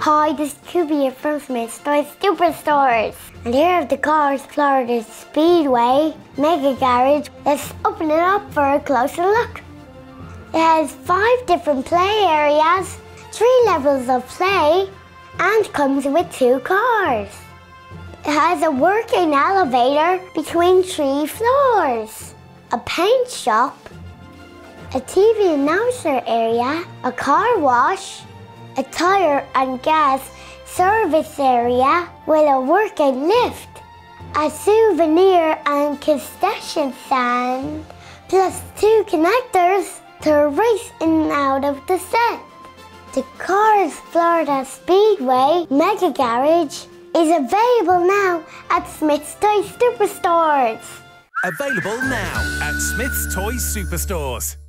Hi, this is Cooper from Smyths Toys Superstores. And here at the Cars Florida Speedway Mega Garage, let's open it up for a closer look. It has 5 different play areas, 3 levels of play, and comes with 2 cars. It has a working elevator between 3 floors, a paint shop, a TV announcer area, a car wash, a tire and gas service area with a working lift, a souvenir and concession stand, plus 2 connectors to race in and out of the set. The Cars Florida Speedway Mega Garage is available now at Smyths Toys Superstores. Available now at Smyths Toys Superstores.